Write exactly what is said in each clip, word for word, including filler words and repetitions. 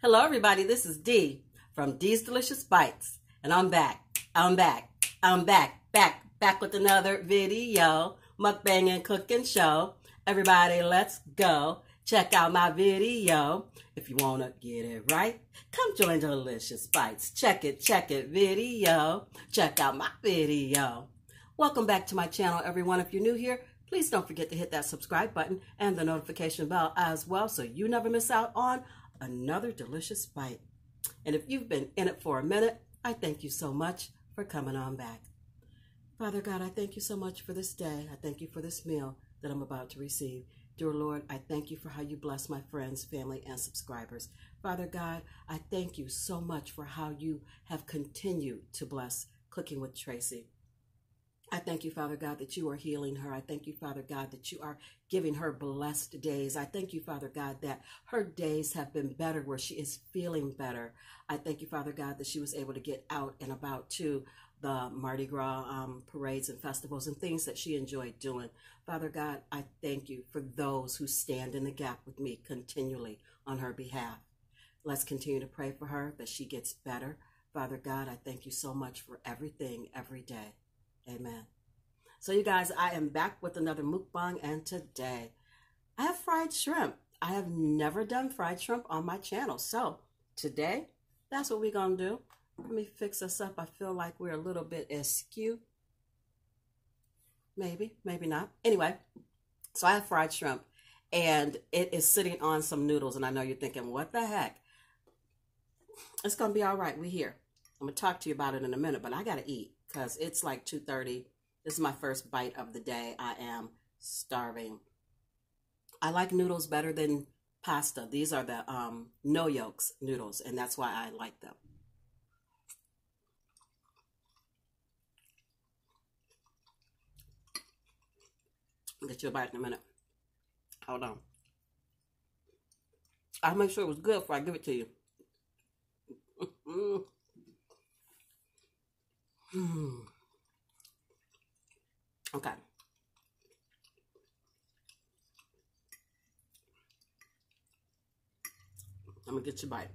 Hello everybody, this is Dee from Dee's Delicious Bites, and I'm back, I'm back, I'm back, back, back with another video, mukbang and cooking show. Everybody, let's go. Check out my video. If you want to get it right, come join Delicious Bites. Check it, check it, video. Check out my video. Welcome back to my channel, everyone. If you're new here, please don't forget to hit that subscribe button and the notification bell as well so you never miss out on another delicious bite. And if you've been in it for a minute, I thank you so much for coming on back. Father God, I thank you so much for this day. I thank you for this meal that I'm about to receive. Dear Lord, I thank you for how you bless my friends, family, and subscribers. Father God, I thank you so much for how you have continued to bless Cooking with Tracy. I thank you, Father God, that you are healing her. I thank you, Father God, that you are giving her blessed days. I thank you, Father God, that her days have been better where she is feeling better. I thank you, Father God, that she was able to get out and about to the Mardi Gras um, parades and festivals and things that she enjoyed doing. Father God, I thank you for those who stand in the gap with me continually on her behalf. Let's continue to pray for her that she gets better. Father God, I thank you so much for everything every day. Amen. So you guys, I am back with another mukbang, and today I have fried shrimp. I have never done fried shrimp on my channel. So today, that's what we're going to do. Let me fix us up. I feel like we're a little bit askew. Maybe, maybe not. Anyway, so I have fried shrimp, and it is sitting on some noodles, and I know you're thinking, what the heck? It's going to be all right. We're here. I'm going to talk to you about it in a minute, but I got to eat. Because it's like two thirty. This is my first bite of the day. I am starving. I like noodles better than pasta. These are the um, no yolks noodles, and that's why I like them. I'll get you a bite in a minute. Hold on. I'll make sure it was good before I give it to you. Hmm. Okay. I'm gonna get you a bite.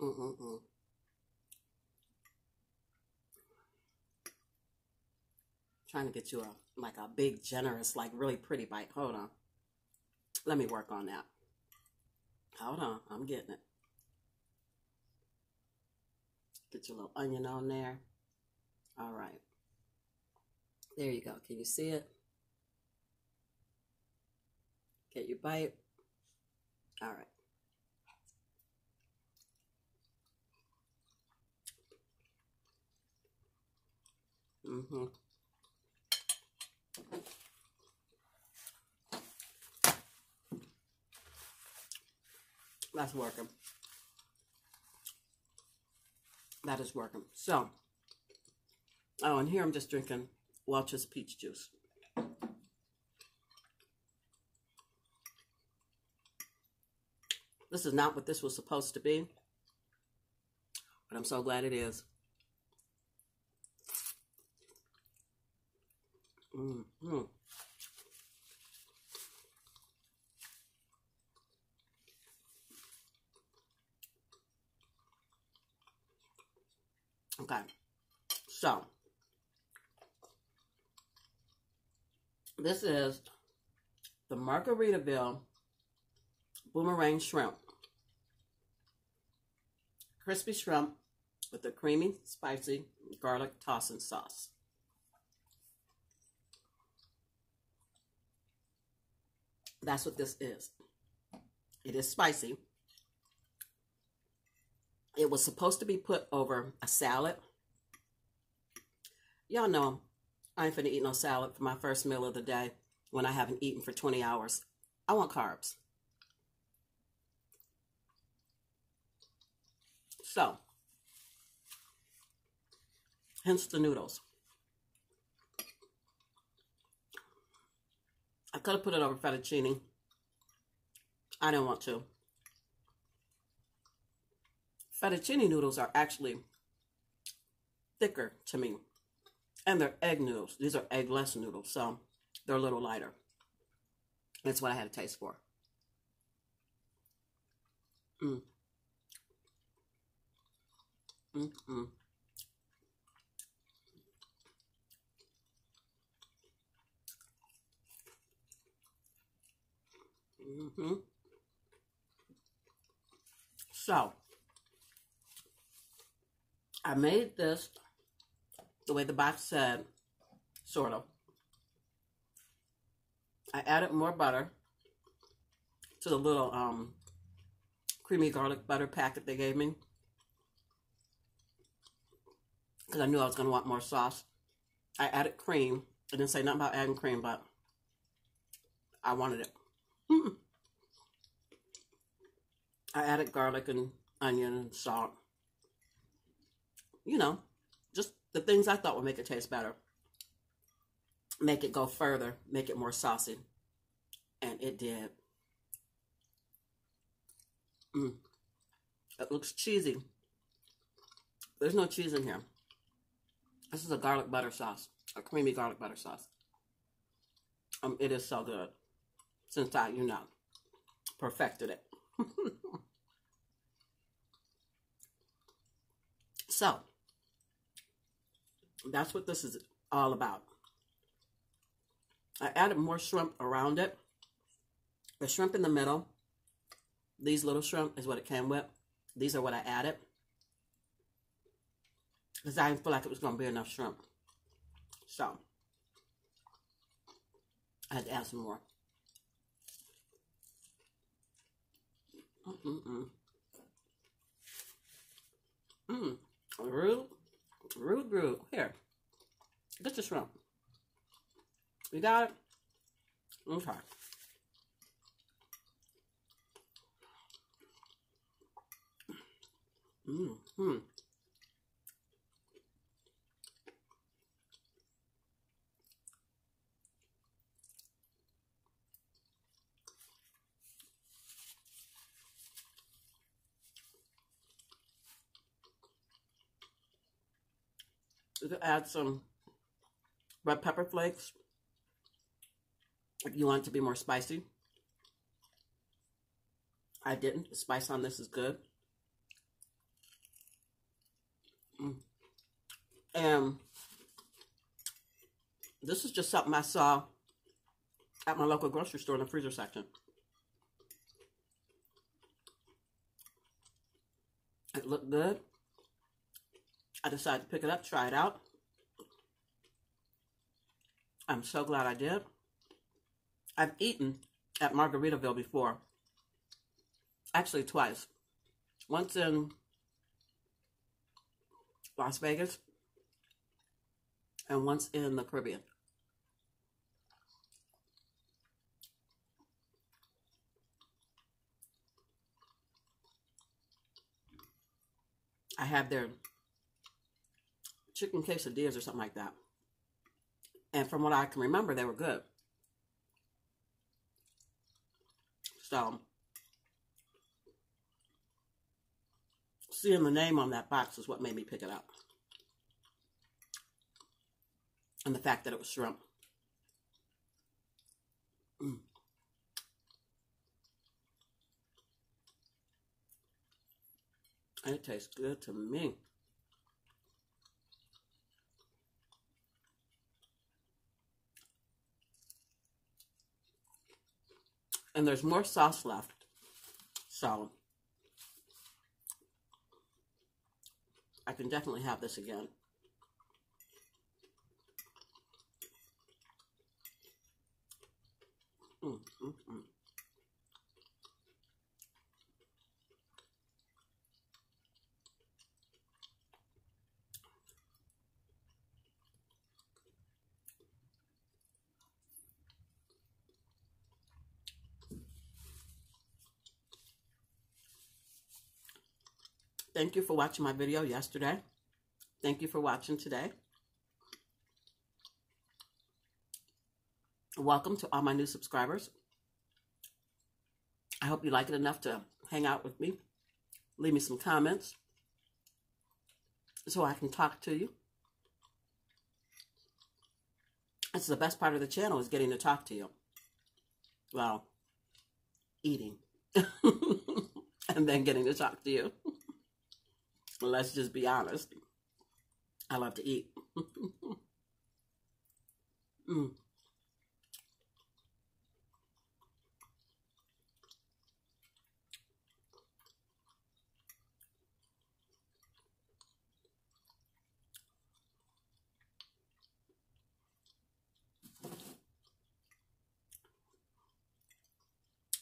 Mm-mm-mm. Trying to get you a like a big, generous, like really pretty bite. Hold on. Let me work on that. Hold on. I'm getting it. Get your little onion on there. All right. There you go. Can you see it? Get your bite. All right. Mm-hmm. That's working. That is working. So, oh, and here I'm just drinking Welch's peach juice. This is not what this was supposed to be, but I'm so glad it is. Mm-hmm. Okay, so this is the Margaritaville Boomerang Shrimp. Crispy shrimp with a creamy, spicy garlic tossing sauce. That's what this is. It is spicy. It was supposed to be put over a salad. Y'all know I ain't finna eat no salad for my first meal of the day when I haven't eaten for twenty hours. I want carbs. So, hence the noodles. I could have put it over fettuccine. I didn't want to. Fettuccine noodles are actually thicker to me, and they're egg noodles. These are eggless noodles, so they're a little lighter. That's what I had a taste for. Mm. Mm-mm. Mm-hmm. So, I made this the way the box said, sort of. I added more butter to the little um, creamy garlic butter packet they gave me, because I knew I was going to want more sauce. I added cream. I didn't say nothing about adding cream, but I wanted it. Mm-mm. I added garlic and onion and salt. You know, just the things I thought would make it taste better. Make it go further. Make it more saucy. And it did. Mm. It looks cheesy. There's no cheese in here. This is a garlic butter sauce. A creamy garlic butter sauce. Um, it is so good. Since I, you know, perfected it. So, that's what this is all about. I added more shrimp around it. The shrimp in the middle, these little shrimp is what it came with. These are what I added, because I didn't feel like it was going to be enough shrimp. So, I had to add some more. Mm-mm-mm. Mm. Rude, rude, rude. Here. Get the shrimp. You got it? Okay. Mm-hmm. You could add some red pepper flakes if you want it to be more spicy. I didn't. The spice on this is good. Mm. And this is just something I saw at my local grocery store in the freezer section. It looked good. I decided to pick it up, try it out. I'm so glad I did. I've eaten at Margaritaville before. Actually, twice. Once in Las Vegas and once in the Caribbean. I have their chicken quesadillas or something like that. And from what I can remember, they were good. So, seeing the name on that box is what made me pick it up. And the fact that it was shrimp. Mm. And it tastes good to me. And there's more sauce left. So, I can definitely have this again. Mm, mm, mm. Thank you for watching my video yesterday. Thank you for watching today. Welcome to all my new subscribers. I hope you like it enough to hang out with me. Leave me some comments so I can talk to you. That's the best part of the channel, is getting to talk to you. Well, eating. and then getting to talk to you. Let's just be honest. I love to eat. mm.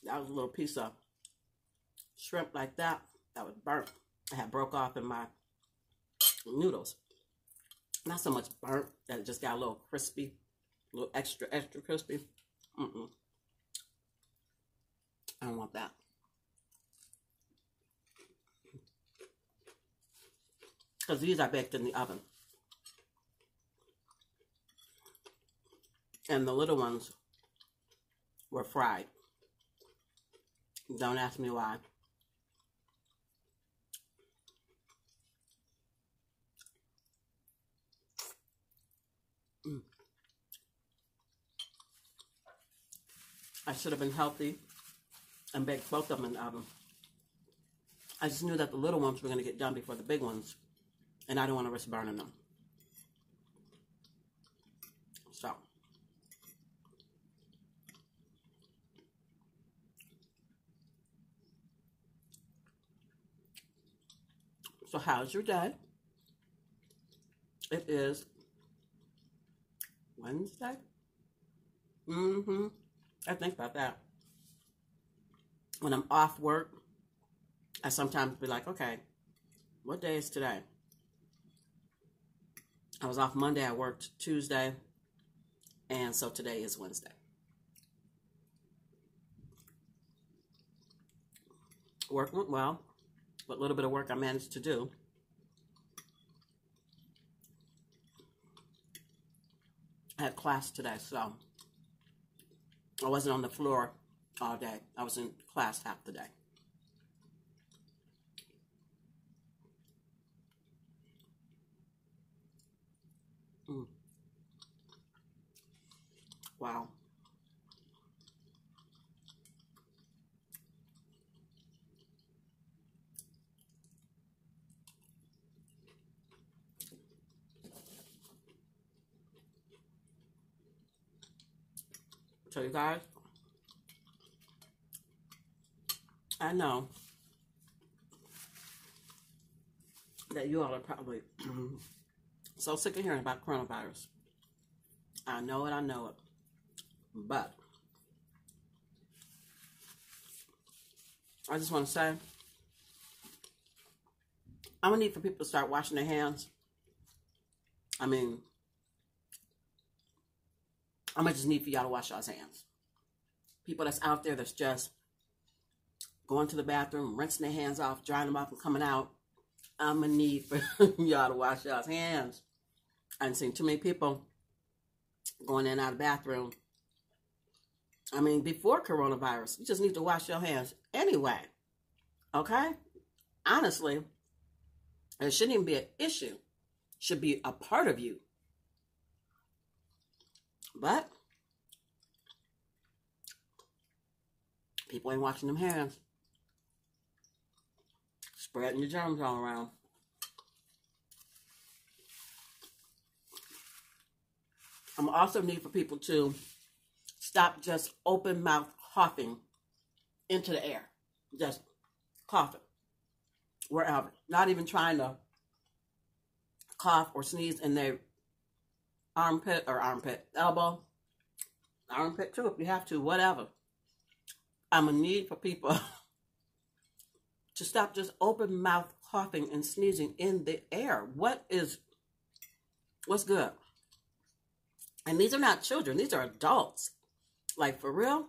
That was a little piece of shrimp like that. That was burnt. I had broke off in my noodles. Not so much burnt that it just got a little crispy, a little extra, extra crispy. Mm-mm. I don't want that. Because these are baked in the oven. And the little ones were fried. Don't ask me why. Mm. I should have been healthy and baked both of them in the oven. I just knew that the little ones were going to get done before the big ones, and I don't want to risk burning them. So. So how's your day? It is Wednesday? Mm-hmm. I think about that. When I'm off work, I sometimes be like, okay, what day is today? I was off Monday, I worked Tuesday, and so today is Wednesday. Work went well. What little bit of work I managed to do. I had class today, so I wasn't on the floor all day. I was in class half the day. Mm. Wow. So you guys, I know that you all are probably so sick of hearing about coronavirus. I know it, I know it, but I just want to say, I'm going to need for people to start washing their hands. I mean, I'm going to just need for y'all to wash y'all's hands. People that's out there that's just going to the bathroom, rinsing their hands off, drying them off, and coming out. I'm going to need for y'all to wash y'all's hands. I haven't seen too many people going in and out of the bathroom. I mean, before coronavirus, you just need to wash your hands anyway. Okay? Honestly, it shouldn't even be an issue. It should be a part of you. But people ain't washing them hands. Spreading your germs all around. I'm also need for people to stop just open mouth coughing into the air. Just coughing. Wherever. Not even trying to cough or sneeze in their armpit or armpit, elbow, armpit too, if you have to, whatever. I'm a need for people to stop just open mouth coughing and sneezing in the air. What is, what's good? And these are not children. These are adults. Like, for real?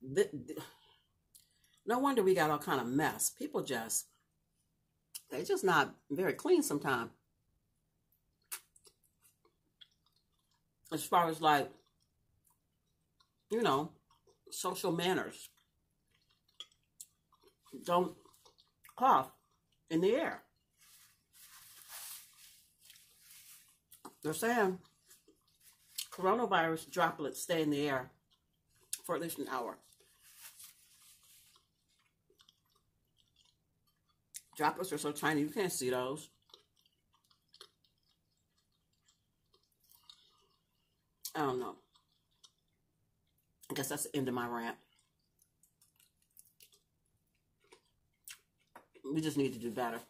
The, the, no wonder we got all kind of mess. People just, they just not very clean sometimes. As far as, like, you know, social manners. Don't cough in the air. They're saying coronavirus droplets stay in the air for at least an hour. droplets are so tiny you can't see those. I don't know. I guess that's the end of my rant. We just need to do better.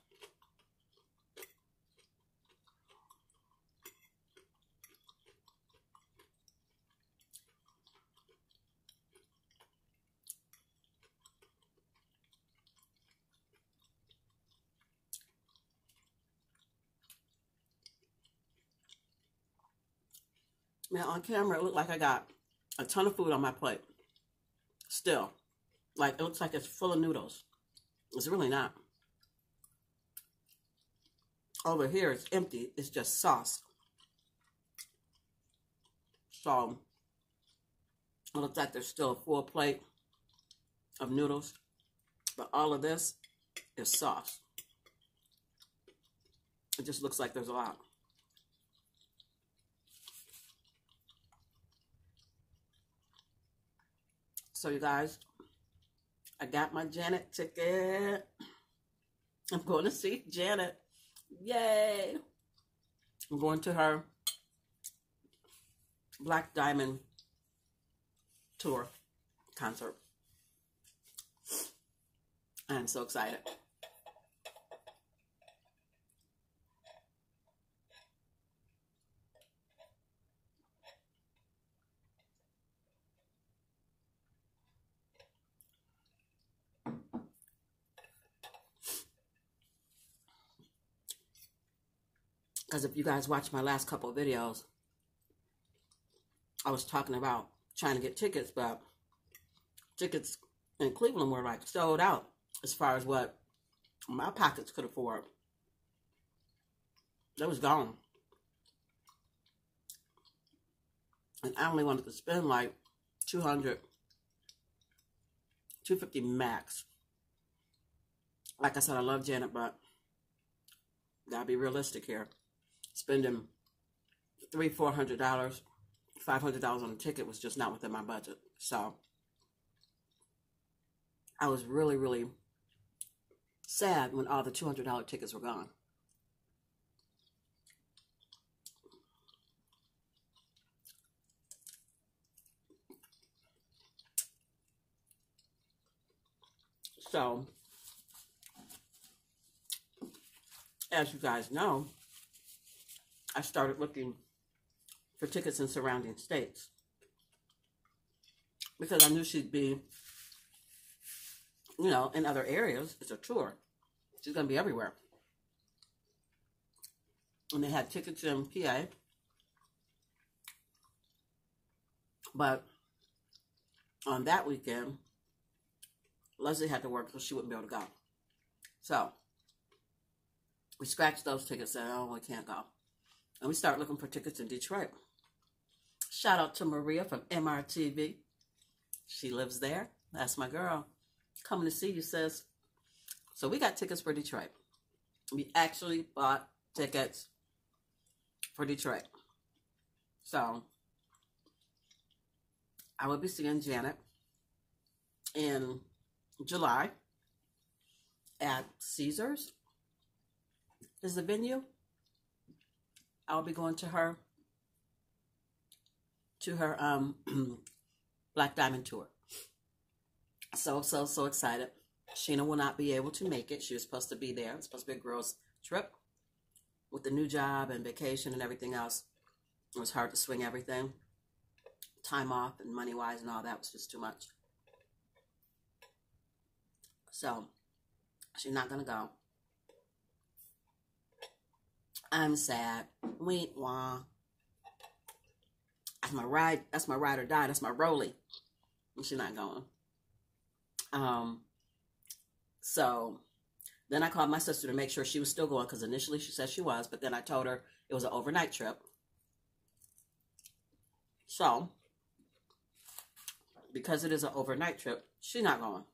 Now on camera, it looked like I got a ton of food on my plate. Still, like it looks like it's full of noodles. It's really not. Over here, it's empty. It's just sauce. So, it looks like there's still a full plate of noodles, but all of this is sauce. It just looks like there's a lot. So, you guys, I got my Janet ticket. I'm going to see Janet. Yay! I'm going to her Black Diamond tour concert. I'm so excited. Because if you guys watched my last couple of videos, I was talking about trying to get tickets, but tickets in Cleveland were like sold out as far as what my pockets could afford. They was gone. And I only wanted to spend like two hundred, two fifty max. Like I said, I love Janet, but gotta be realistic here. Spending three, four hundred dollars, five hundred dollars on a ticket was just not within my budget. So I was really, really sad when all the two hundred dollar tickets were gone. So, as you guys know, I started looking for tickets in surrounding states because I knew she'd be, you know, in other areas. It's a tour. She's going to be everywhere. And they had tickets in P A. But on that weekend, Leslie had to work, so she wouldn't be able to go. So we scratched those tickets and said, oh, we can't go. And we started looking for tickets in Detroit. Shout out to Maria from M R T V. She lives there. That's my girl. Coming to see you, sis. So we got tickets for Detroit. We actually bought tickets for Detroit. So I will be seeing Janet in July at Caesars. Is the venue. I'll be going to her, to her um, Black Diamond tour. So, so, so excited. Sheena will not be able to make it. She was supposed to be there. It's supposed to be a girls' trip with the new job and vacation and everything else. It was hard to swing everything. Time off and money-wise and all that was just too much. So, she's not going to go. I'm sad. Wink, wah. That's my ride. That's my ride or die. That's my rollie. She's not going. Um. So then I called my sister to make sure she was still going because initially she said she was, but then I told her it was an overnight trip. So because it is an overnight trip, she's not going.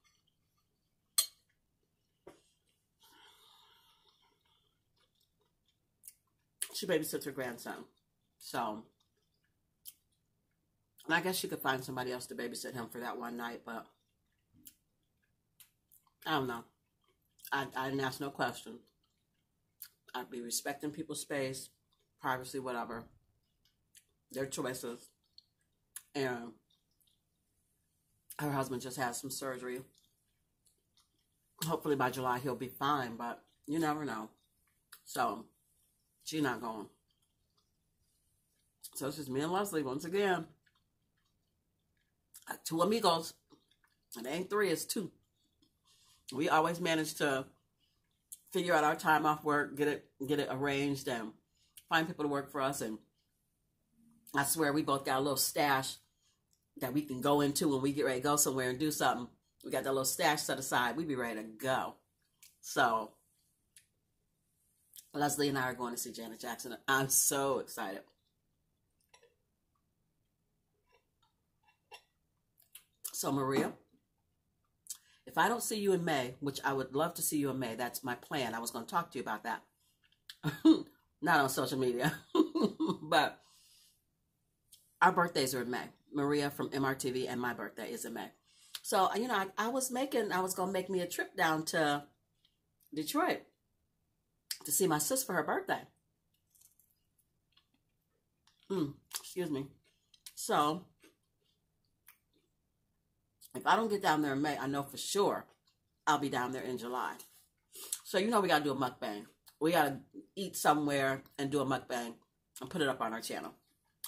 She babysits her grandson. So, and I guess she could find somebody else to babysit him for that one night, but I don't know. I, I didn't ask no question. I'd be respecting people's space, privacy, whatever, their choices. And her husband just had some surgery. Hopefully by July he'll be fine, but you never know. So she's not going. So it's just me and Leslie once again. Two amigos. It ain't three, it's two. We always manage to figure out our time off work, get it get it arranged, and find people to work for us. And I swear we both got a little stash that we can go into when we get ready to go somewhere and do something. We got that little stash set aside. We be ready to go. So Leslie and I are going to see Janet Jackson. I'm so excited. So Maria, if I don't see you in May, which I would love to see you in May, that's my plan. I was going to talk to you about that. Not on social media, but our birthdays are in May. Maria from M R T V and my birthday is in May. So, you know, I, I was making, I was going to make me a trip down to Detroit to see my sis for her birthday. Mm, excuse me. So if I don't get down there in May, I know for sure I'll be down there in July. So, you know, we got to do a mukbang. We got to eat somewhere and do a mukbang and put it up on our channel.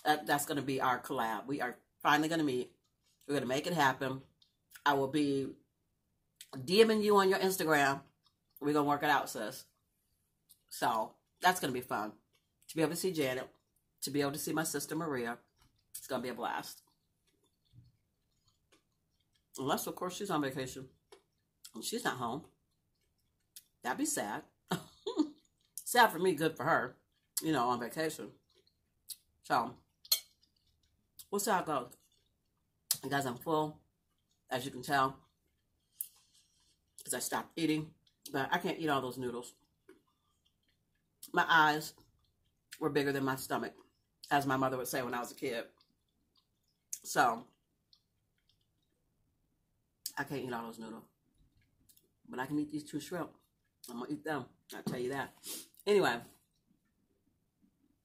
That, that's going to be our collab. We are finally going to meet. We're going to make it happen. I will be DMing you on your Instagram. We're going to work it out, sis. So that's going to be fun. To be able to see Janet, to be able to see my sister Maria, it's going to be a blast. Unless, of course, she's on vacation and she's not home. That'd be sad. Sad for me, good for her, you know, on vacation. So, we'll see how it goes. And guys, I'm full, as you can tell, because I stopped eating. But I can't eat all those noodles. My eyes were bigger than my stomach, as my mother would say when I was a kid. So, I can't eat all those noodles. But I can eat these two shrimp. I'm going to eat them. I'll tell you that. Anyway,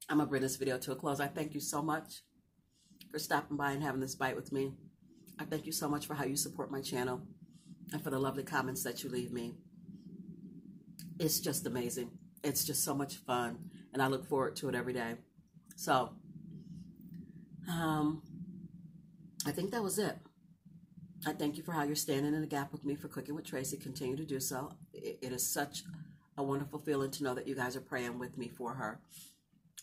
I'm going to bring this video to a close. I thank you so much for stopping by and having this bite with me. I thank you so much for how you support my channel and for the lovely comments that you leave me. It's just amazing. It's just so much fun, and I look forward to it every day. So, um, I think that was it. I thank you for how you're standing in the gap with me for Cooking with Tracy. Continue to do so. It, it is such a wonderful feeling to know that you guys are praying with me for her.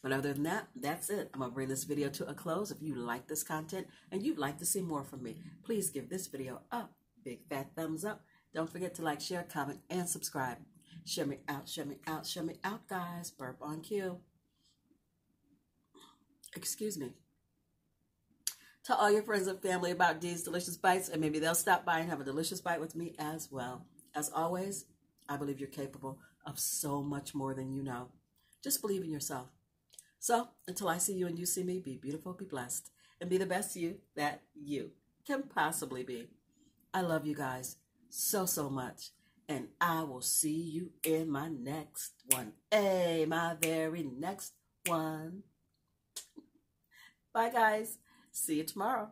But other than that, that's it. I'm going to bring this video to a close. If you like this content and you'd like to see more from me, please give this video a big fat thumbs up. Don't forget to like, share, comment, and subscribe. Share me out, share me out, share me out, guys. Burp on cue. Excuse me. Tell all your friends and family about Dee's Delicious Bites, and maybe they'll stop by and have a delicious bite with me as well. As always, I believe you're capable of so much more than you know. Just believe in yourself. So, until I see you and you see me, be beautiful, be blessed, and be the best you that you can possibly be. I love you guys so, so much, and I will see you in my next one. Hey, my very next one. Bye, guys. See you tomorrow.